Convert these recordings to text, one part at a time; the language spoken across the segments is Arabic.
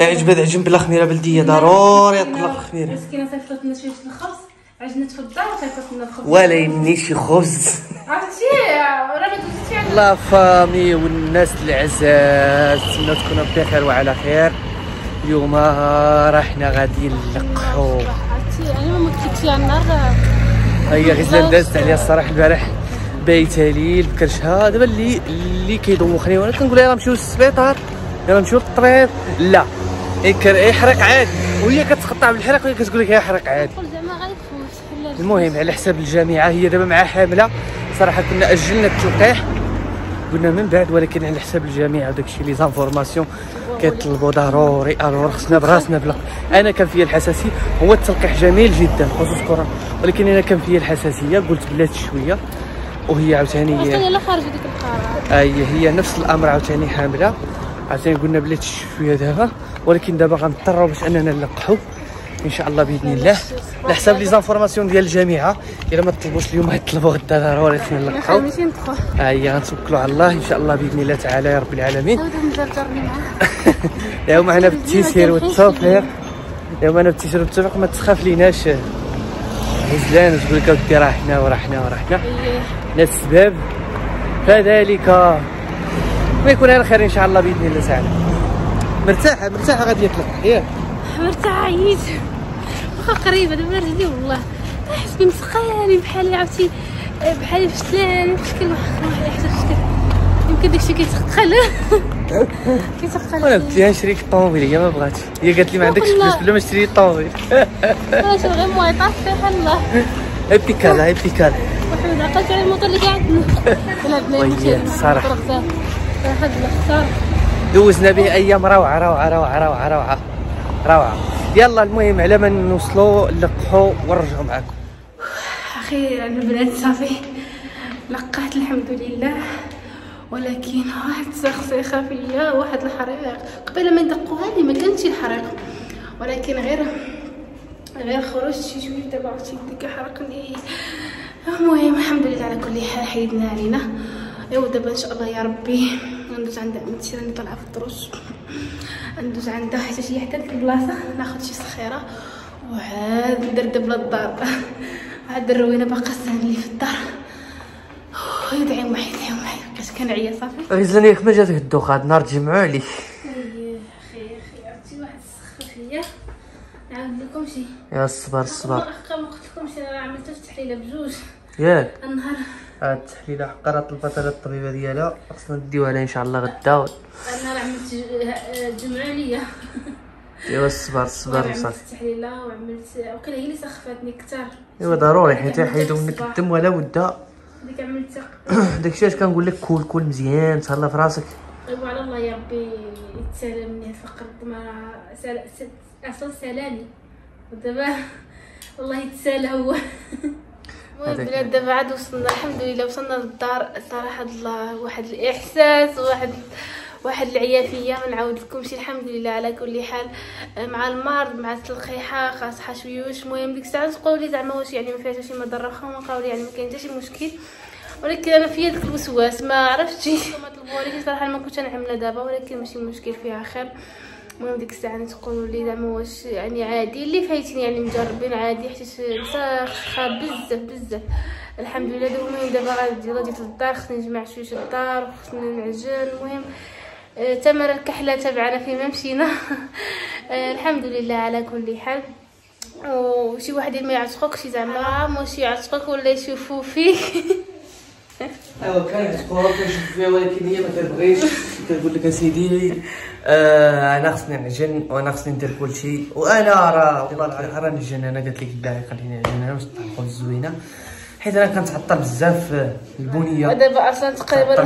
عجب بلا خميره بلديه ضروري تقلق الخميره مسكينه صيفطت لنا شي الخبز عجنت في الدار وصيفطت لنا الخبز ولا يمني شي خبز عرفتي راه ما دوزتي على لا فامي والناس العزاز. نتمنى تكونوا بخير وعلى خير. اليوم رحنا غادي نلقحو عرفتي انا ما كنتش على النار هي غزال دازت عليا الصراحه البارح بيتها ليل بكرشها دابا اللي كيدوخني وانا كنقول لها نمشيو للسبيطار يلا نشوف الطبيب لا يحرق عادي وهي كتقطع بالحرق وهي كتقول لك يحرق عادي زعما غيفوت. المهم على حساب الجامعه هي دابا معها حامله صراحه كنا اجلنا التلقيح قلنا من بعد ولكن على حساب الجامعه وداك الشيء لي زانفورماسيون كيطلبوا ضروري الوغ خصنا براسنا بلا. انا كان فيا الحساسيه هو التلقيح جميل جدا خصوص كره ولكن انا كان فيا الحساسيه قلت بلات شويه وهي عاوتاني لا خارج ديك القاره هي نفس الامر عاوتاني حامله عشان قلنا بلات شويه دابا ولكن دابا غنضطروا باش اننا نلقحوا ان شاء الله باذن الله على حساب لي زانفورماسيون ديال الجامعه الا ما طلبوش اليوم غيطلبوا غدا ضروري خصنا نلقحوا ها هي غنتوكلوا على الله ان شاء الله باذن الله تعالى يا رب العالمين. اليوم انا بالتيسير والتوفيق اليوم انا بالتيسير والتوفيق ما تخاف ليناش غزلان تقول لك اودي راه حنا ورحنا ناس السباب فذلك ويكون على خير ان شاء الله باذن الله تعالى. مرتاحه غادي يطلع ياك مرتاحه عييت واخا قريبه دابا رجلي والله حسبي مسخاني بحالي عرفتي بحالي فشلان بشكل واحد حتى بشكل يمكن داكشي كيتقل وانا قلت لها نشري لك الطوموبيل هي ما بغاتش هي قالت لي ما عندكش فلوس بلا ما شري الطوموبيل واش غير مويطات سبحان الله هيبيكالا وحنا عقلت على الموطور اللي قاعدنا لعبنا صراحه هاد الاختار دوزنا به ايام روعه. يلا المهم على ما نوصلوا نلقحوا ونرجعوا معاكم. اخيرا البنات صافي لقحت الحمد لله ولكن واحد السخسخه فيا واحد الحريق قبل ما ندقوها لي ما كانتش الحريق ولكن غير خرجت شي شويه دابا عرفتي ديك حرقني. المهم الحمد لله على كل حال حيدنا علينا ايوا دابا ان شاء الله يا ربي ندوز عند عمتي راني طالعه في الدروج ندوز عندها حتى شي حدا في البلاصه ناخذ شي صخيره وعاد ندردب للدار هاد الروينه باقا ساهله في الدار يدعي معي بقيت كنعيا صافي غزلان ياك ما جاتك الدوخه هاد النهار تجمعوا عليك اخي عرفتي واحد السخ فيا نعاود لكم شي يا الصبر ما قلت لكمش انا عملت التحليله بجوج ياك النهار هاد التحليله حقا راه طلباتها الطبيبه ديالها خصنا نديوها لها ان شاء الله غدا انا راه عملت جمعه ليا ايوا الصبر صافي التحليله وعملت وقيله هي اللي سخفتني كثر ايوا ضروري حيت حيدو منك الدم ولا ودا ديك عملت داكشي علاش كنقول لك كل مزيان تهلا في راسك ايوا على الله يا ربي يتسالى مني الفقر ما اصلا سالاني ودابا والله يتسالى هو البلاد دابا عاد وصلنا الحمد لله وصلنا للدار صراحه الله واحد الاحساس واحد العيافيه ما نعاودلكمش الحمد لله على كل حال مع المرض مع التلقيحه خاصها شويوش. المهم ديك الساعه تبقاو لي زعما واش يعني ما فيها حتى شي مضره واخا قالوا لي يعني ما كاين حتى شي مشكل ولكن انا فيا داك الوسواس ما عرفتش ما طلبوليش صراحه ما كنت نعملها دابا ولكن ماشي مشكل فيها خير. المهم ديك الساعه تقولوا لي زعما واش يعني عادي اللي فايتني يعني مجربين عادي حيت مسخه بزاف الحمد لله. المهم دابا غادي للدار خصني نجمع شويه الدار وخصني نعجن. المهم تمر الكحله تبعنا فيما مشينا الحمد لله على كل حال. وشي واحد ما يعتقكش زعما ماشي يعتقك ولا يشوفو فيك ايوا كنعتقوها كنشوف فيها ولكن هي ما كتبغيش كتقول لك اسيدي انا خصني نعجن وانا خصني ندير كلشي وانا راه والله العظيم راه نعجن انا قالت لك باغي خليني نعجن انا باش تطلقوا الزوينه حيت انا كنتعطل بزاف البنيه ودابا اصلا تقريبا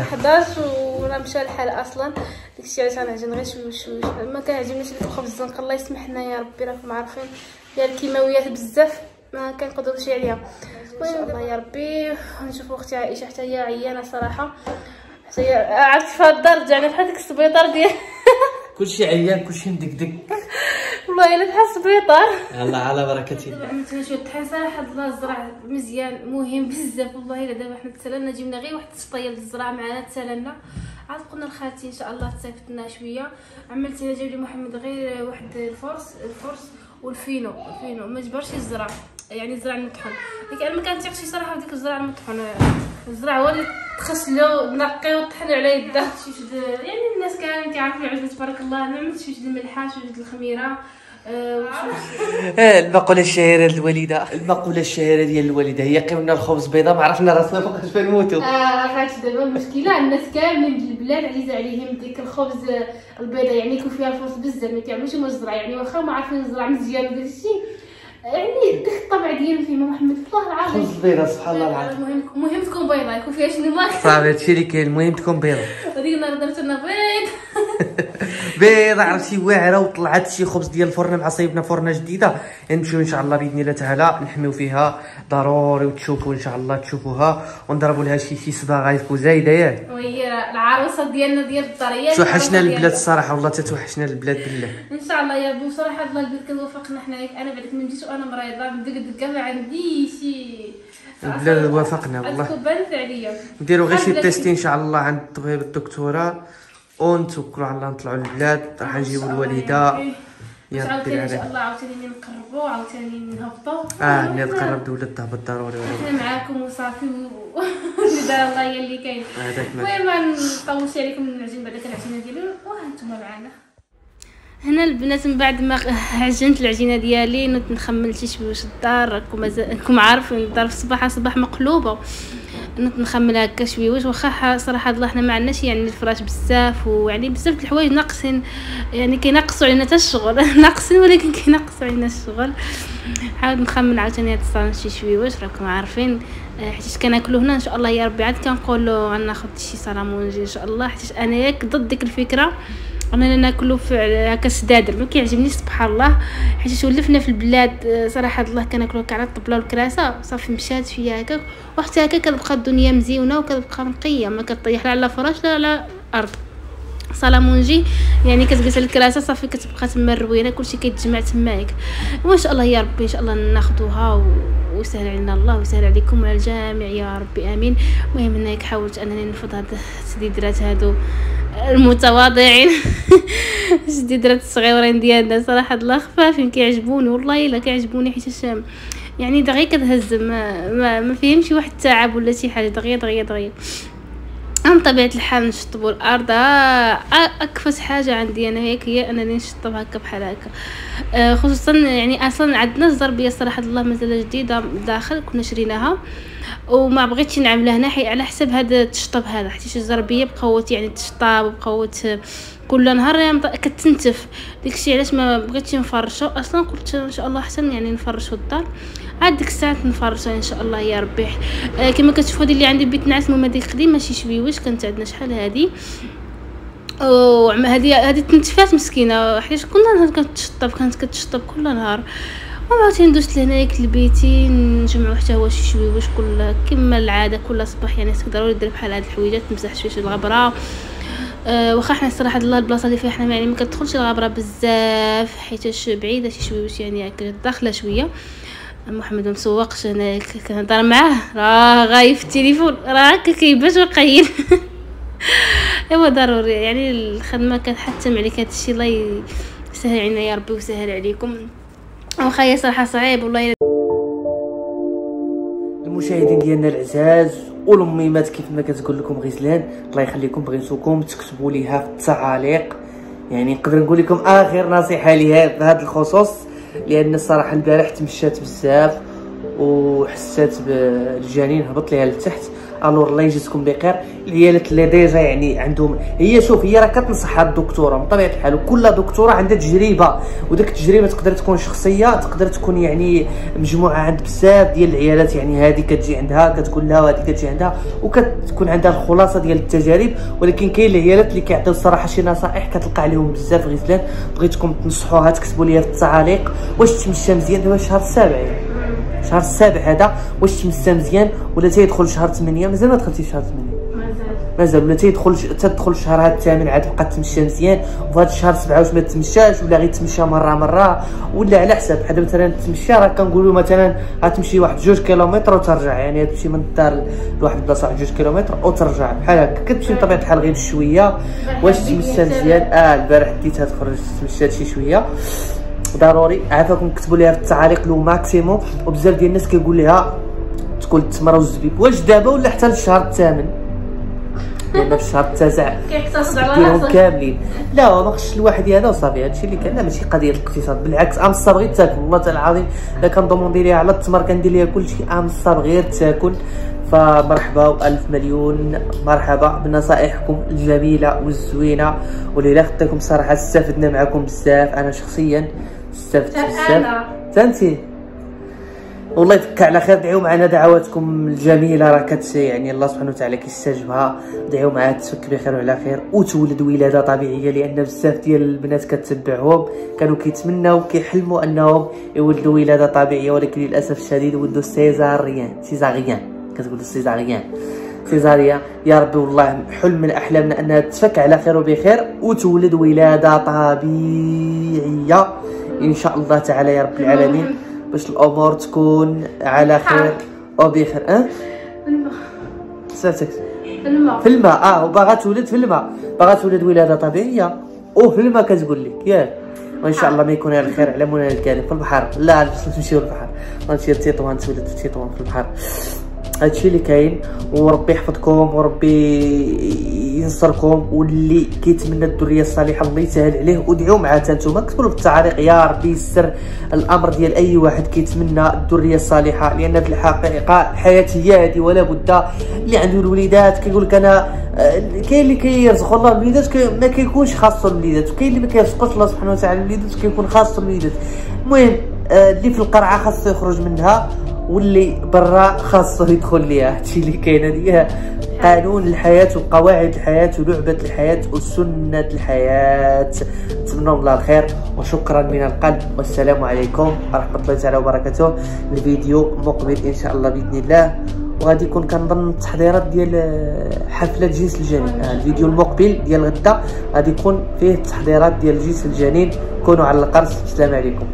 11 وراه مشى الحال اصلا داكشي علاش غنعجن غير شويه ما كنعجبنيش ديك الخبز الزنقه الله يسمح لنا يا ربي راكم عارفين ديال الكيماويات بزاف ما كنقدروش عليها. ان شاء الله يا ربي نشوفوا اختي عائشه حتى هي عيانه صراحه حتى هي عرفت في هاد الدار رجعنا بحال ديك السبيطار ديال كلشي عيان كلشي مدكدك والله الا بحال السبيطار يلاه على بركه الله. عملت شويه الطحين صراحه الله الزرع مزيان مهم بزاف والله الا دابا حنا تسالنا جبنا غير واحد السطيل الزرع معنا تسالنا عاد قلنا لخالتي ان شاء الله تصيفط لنا شويه. عملت انا جاب لي محمد غير واحد الفرص والفينو ما جبرش الزرع، يعني الزرع المطحون. ديك انا ما كنطيقش صراحه بديك الزرع المطحون، الزرع هو اللي تخسلو نقيو وطحنو على يده. شفت يعني الناس كانوا كيعرفوا العجوه تبارك الله. انا عملت شويه الملحه شويه الخميره. المقوله الشهيره للوالده، المقوله الشهيره ديال الوالده هي قيمنا الخبز بيضه ما عرفنا راسنا فوقاش فنموتوا. فهمت دابا المشكله، الناس كاملين ديال البلاد عزيزه عليهم ديك الخبز البيضه، يعني يكون فيها الفرص بزاف ما كيعملوش هما الزرع، يعني واخا ما عارفين الزرع مزيان وداك الشيء، يعني داك الطبع ديالهم فيه محمد الله العظيم. خبز بيضه سبحان الله العظيم. المهم تكون بيضه يكون فيها شنو ما صافي هادشي اللي كاين، المهم تكون بيضه. هذيك النهار درت انا بيض بيضه عرفتي واعره وطلعت شي خبز ديال الفرن مع صايبنا فرنه جديده. نمشيو ان شاء الله باذن الله تعالى نحميو فيها ضروري وتشوفوا ان شاء الله تشوفوها ونضربوا لها شي صداغه يكون زايده ياك. وهي العروسه ديالنا ديال الدار هي توحشنا البلاد الصراحه، والله تتوحشنا البلاد بالله. ان شاء الله يا بو صراحه الله البلاد كتوافقنا حنايا. انا بعدك من جيت وانا مريضه بدك ما عندي شي البلاد وافقنا والله بانت عليا. نديروا غير شي تيستي ان شاء الله عند الدكتوره ونتوكلوا على الله نطلعوا للبلاد. راح نجيبوا الوالده يا ربي ان شاء الله عاوتاني نقربوا عاوتاني نهبطوا. ملي تقرب دوله تهبط ضروري حنا معاكم وصافي ودار الله هي اللي كاين. المهم ما نطولش عليكم، نعجن بعدا العجينه ديالي وهانتوما معنا هنا البنات. من بعد ما عجنت العجينه ديالي نوض نخمل شي شويه الدار، راكم عارفين الدار في صباح مقلوبه. نخمل هكا شويه واش واخا صراحه الله حنا ما عندناش يعني الفراش بزاف، ويعني بزاف د الحوايج ناقصين، يعني كينقصوا علينا حتى الشغل ناقصين ولكن كينقصوا علينا الشغل. عاود نخمل عاوتاني هاد الصالون شي شويه واش راكم عارفين، حيت كناكلو هنا ان شاء الله يا ربي. عاد كنقولوا غناخذ شي سلامونجي ان شاء الله، حيت انا ياك ضد ديك الفكره انا ناكلو هكا سدادر ما كيعجبنيش سبحان الله. حيت ولفنا في البلاد صراحه الله كناكلو على الطبله والكراسه صافي مشات فيا هكاك، وحتى هكا كتبقى الدنيا مزيونه وكتبقى نقيه ما كطيح لا على فراش لا على الارض. سلامونجي يعني كتجلس على الكراسه صافي كتبقى تما الروينه كلشي كيتجمع تماك. وان شاء الله يا ربي ان شاء الله ناخذوها ويسهل علينا الله ويسهل عليكم وعلى الجميع يا ربي امين. المهم انك حاولت انني نفض هاد التديدرات هادو المتواضعين التديدرات الصغيورين ديالنا صراحه الله خفافين كيعجبوني والله الا كيعجبوني، حيت يعني دغيا كتهز ما فيهمش واحد التعب ولا شي حاجه، دغيا عن طبيعه الحال نشطبوا الارض. اكفس حاجه عندي انا هيك هي انني نشطب هكا بحال هكا، خصوصا يعني اصلا عندنا الزربيه صراحه الله مازال جديده داخل كنا شريناها وما بغيتش نعملها هنا على حسب هذا التشطب هذا، حيت الزربيه بقوت يعني تشطاب وبقوت كل نهار كتنتف داكشي علاش ما بغيتش نفرشو اصلا. قلت ان شاء الله احسن يعني نفرشو الدار عاد ديك الساعه نفرشو ان شاء الله يا ربي. كما كتشوفوا هذه اللي عندي بيت نعاس ماما ديك قديم ماشي شويوش كانت عندنا شحال هذه، هذه تنتفات مسكينه حيت كل نهار كانت كتشطب كل نهار. وعاوتاني ندوزت لهنايا لبيتي نجمعو حتى هو شي شويوش كل كما العاده كل صباح، يعني تقدروا دير بحال هاد الحويجات تمسح شويه الغبره. واخا حنا صراحه الله البلاصه اللي فيها حنا يعني ما كتدخلش الغبره بزاف حيتاش بعيده شي شويه يعني داخله شويه. محمد مسوقش هنا كنهضر معاه راه غايب في التليفون راه هكا كيبات وقيل ايوا ضروري يعني الخدمه كتحتم عليك هادشي. الله يسهل علينا يا ربي ويسهل عليكم. واخا هي صراحه صعيب والله. المشاهدين ديالنا العزاز والميمات كيف ما كتقول لكم غزلان الله يخليكم، بغيتكم تكتبوا ليها في التعاليق، يعني نقدر نقول لكم اخر نصيحه ليها في هذا الخصوص، لان الصراحه البارح تمشات بزاف وحسات بالجنين هبط ليها لتحت. الور الله يجزيكم بخير. العيالات اللي ديجا يعني عندهم هي شوف هي راه كتنصحها الدكتوره بطبيعه الحال، وكل دكتوره عندها تجربه وديك التجربه تقدر تكون شخصيه تقدر تكون يعني مجموعه عند بزاف ديال العيالات، يعني هذه كتجي عندها كتقول لها وهذه كتجي عندها وكتكون عندها الخلاصه ديال التجارب. ولكن كاين العيالات اللي كيعطيو الصراحه شي نصائح كتلقى عليهم بزاف غزلان. بغيتكم تنصحوها تكتبوا لي في التعاليق واش تمشى مزيان دابا شهر 7 يعني شهر 7 هذا واش تمسى مزيان ولا تيدخل شهر 8 مازال ما دخلتي شهر 8 مازال مازال ولا تدخل الشهر هذا الثامن عاد بقى تمشى مزيان، وفي الشهر 7 واش ما تمشاش ولا غير تمشى مره ولا على حسب. حدا مثلا تمشى راه كنقولوا مثلا غتمشي واحد 2 كيلومتر وترجع، يعني تمشي من الدار لواحد البلاصه 2 كيلومتر وترجع بحال هكا، كتمشي بطبيعه الحال غير شويه. واش تمشى مزيان؟ البارح ديتها تخرجت تمشات شي شويه ضروري. عافاكم كتبوا ليها في التعاليق لو ماكسيموم. وبزاف ديال الناس كيقول ليها تكون التمره والزبيب واش دابا ولا حتى للشهر الثامن، لان في الشهر التاسع كيقتصد على راسو كاملين. لا ما خصش الواحد هذا وصافي، هادشي اللي كان ماشي قضيه الاقتصاد، بالعكس ام الصبر غير تاكل. والله تعالى العظيم لا كندوموندي ليها على التمر كندير ليها كلشي، ام الصبر غير تاكل. فمرحبا والف مليون مرحبا بنصائحكم الجميله والزوينه واللي لا خديتكم صراحه، استفدنا معكم بزاف. انا شخصيا استفدت بزاف تانتي والله يفك على خير. دعيو معنا دعواتكم الجميله راه يعني الله سبحانه وتعالى كيستجبها. دعيو معها تفك بخير وعلى خير وتولد ولاده طبيعيه، لان بزاف ديال البنات كتبعهم كانوا كيتمناو كيحلموا انهم يولدوا ولاده طبيعيه، ولكن للاسف الشديد ولدوا سيزاريان كتقول سيزاريان. يا ربي والله حلم من احلامنا انها تفك على خير وبخير وتولد ولاده طبيعيه ان شاء الله تعالى يا رب العالمين، باش الامور تكون على خير وبخير. الماء ساتك في الماء وباغا تولد في الماء، باغا تولد ولاده طبيعيه وفي الماء كتقول لك ياك. وان شاء الله ما يكون على خير على منى الكريم في البحر. لا خصنا نمشيو للبحر، غنمشي لتطوان تولد في تطوان في البحر. هادشي اللي كاين، وربي يحفظكم وربي ينصركم، واللي كيتمنى الذريه الصالحه الله يسهل عليه. ودعوا معاه نتوما، كتبوا في التعليق يا ربي يسر الامر ديال اي واحد كيتمنى الذريه الصالحه، لان في الحقيقه الحياه هي هذه. ولا بد اللي عنده الوليدات كيقول لك انا كاين اللي كيرزق الله الوليدات ما كيكونش خاصو الوليدات، وكاين اللي ما كيرزقوش الله سبحانه وتعالى الوليدات كيكون خاصو الوليدات. المهم اللي في القرعه خاصو يخرج منها واللي برا خاصو يدخل ليها. هادشي اللي كاين، هذه قانون الحياه وقواعد الحياه ولعبه الحياه وسنه الحياه. نتمنى الله الخير وشكرا من القلب، والسلام عليكم ورحمه الله تعالى وبركاته. الفيديو مقبل ان شاء الله باذن الله، وغادي يكون كنظن التحضيرات ديال حفله جنس الجنين. الفيديو المقبل ديال غدا غادي يكون فيه التحضيرات ديال جنس الجنين. كونوا على القرص، السلام عليكم.